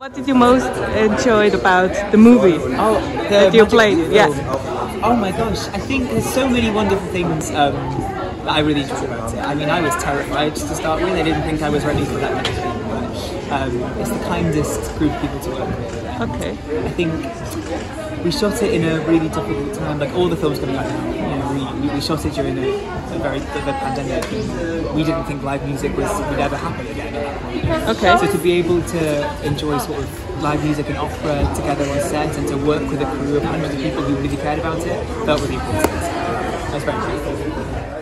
What did you most enjoyed about the movie that you played? Yeah. Oh my gosh, I think there's so many wonderful things that I really enjoyed about it. I mean, I was terrified to start with. I didn't think I was ready for that much. It's the kindest group of people to work with. Okay. I think we shot it in a really difficult time. Like all the films coming out now, you know, we shot it during a very vivid pandemic. We didn't think live music would ever happen again. Okay. So to be able to enjoy sort of live music and opera together on set, and to work with a crew of hundreds of people who really cared about it, felt really important. That's very cool.